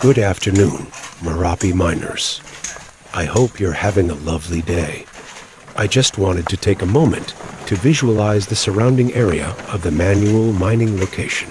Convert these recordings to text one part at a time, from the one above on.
Good afternoon, Marapi miners. I hope you're having a lovely day. I just wanted to take a moment to visualize the surrounding area of the manual mining location.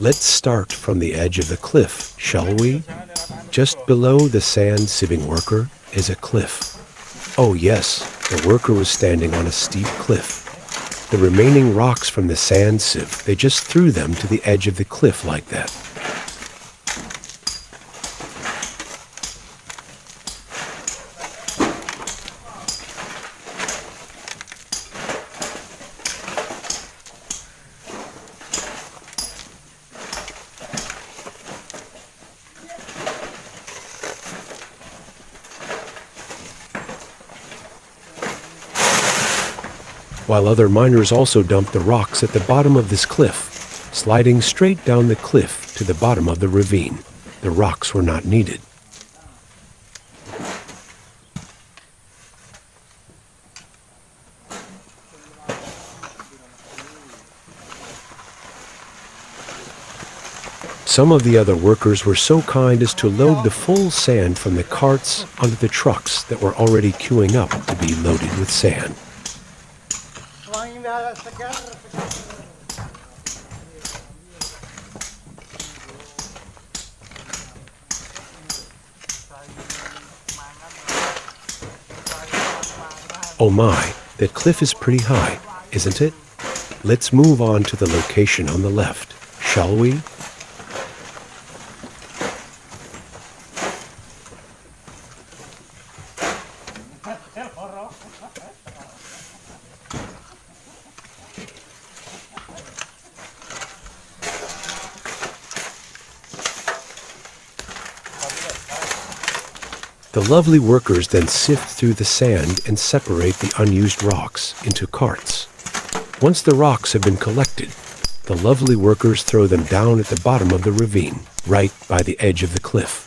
Let's start from the edge of the cliff, shall we? Just below the sand-sieving worker is a cliff. Oh yes, the worker was standing on a steep cliff. The remaining rocks from the sand sieve, they just threw them to the edge of the cliff like that. While other miners also dumped the rocks at the bottom of this cliff, sliding straight down the cliff to the bottom of the ravine. The rocks were not needed. Some of the other workers were so kind as to load the full sand from the carts onto the trucks that were already queuing up to be loaded with sand. Oh my, that cliff is pretty high, isn't it? Let's move on to the location on the left, shall we? The lovely workers then sift through the sand and separate the unused rocks into carts. Once the rocks have been collected, the lovely workers throw them down at the bottom of the ravine, right by the edge of the cliff.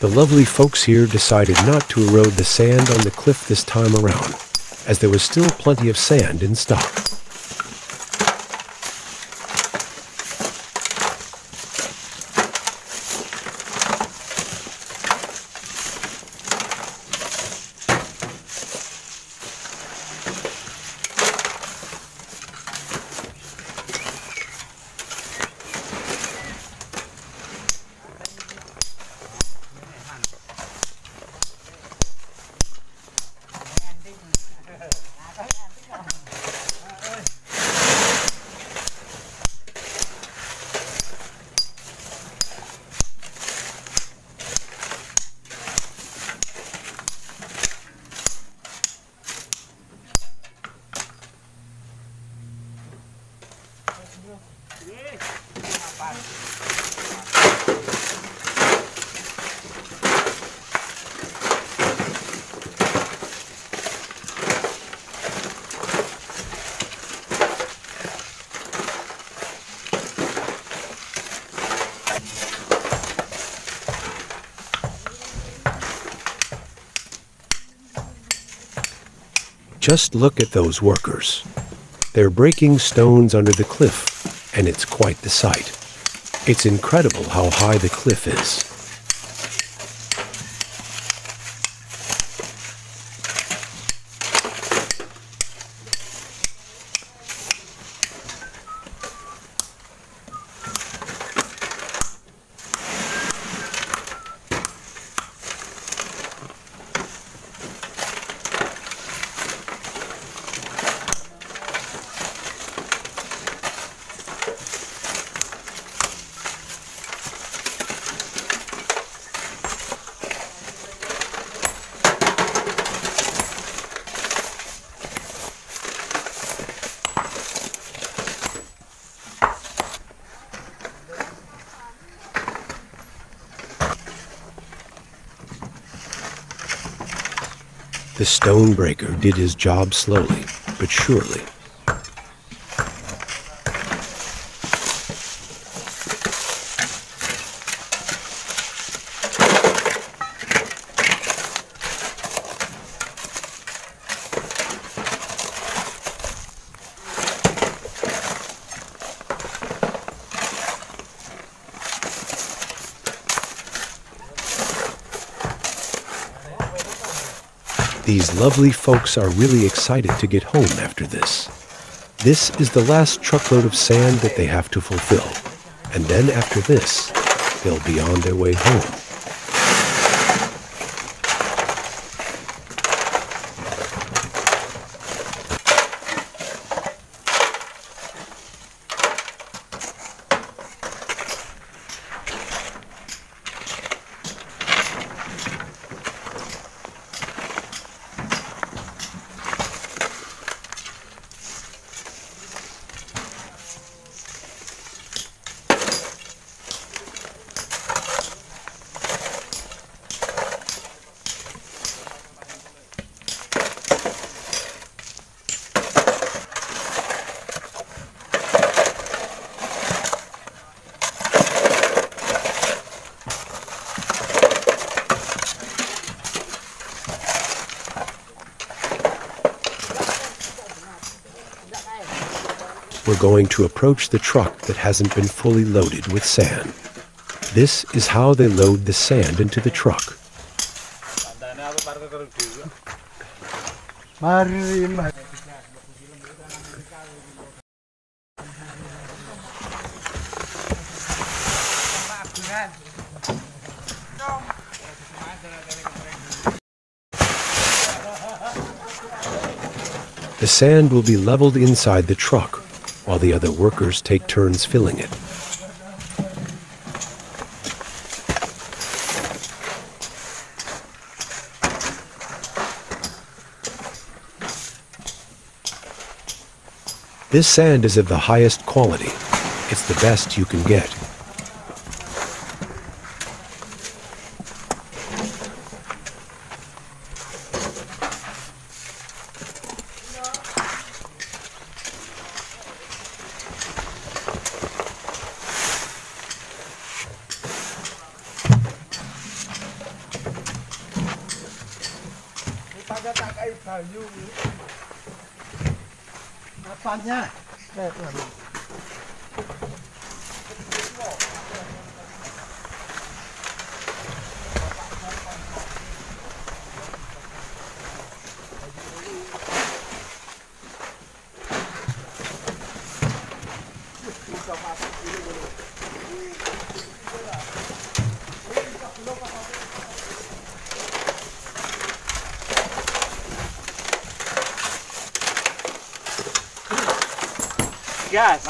The lovely folks here decided not to erode the sand on the cliff this time around, as there was still plenty of sand in stock. Just look at those workers. They're breaking stones under the cliff, and it's quite the sight. It's incredible how high the cliff is. The stone breaker did his job slowly, but surely. These lovely folks are really excited to get home after this. This is the last truckload of sand that they have to fulfill. And then after this, they'll be on their way home. We're going to approach the truck that hasn't been fully loaded with sand. This is how they load the sand into the truck. The sand will be leveled inside the truck, while the other workers take turns filling it. This sand is of the highest quality. It's the best you can get. Yes.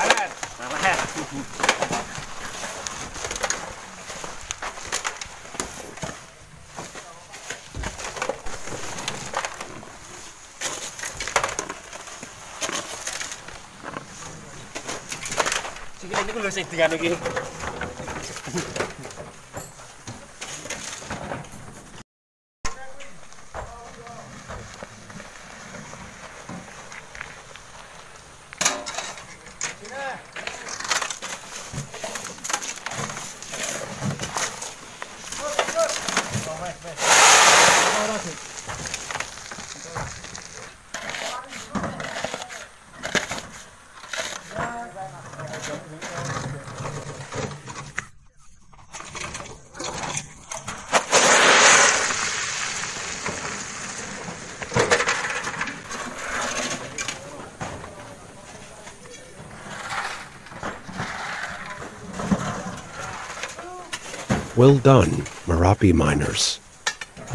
Well done, Marapi miners.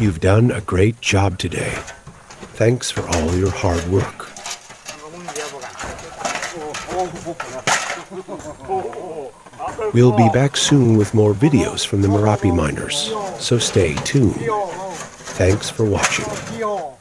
You've done a great job today. Thanks for all your hard work. We'll be back soon with more videos from the Marapi miners, so stay tuned. Thanks for watching.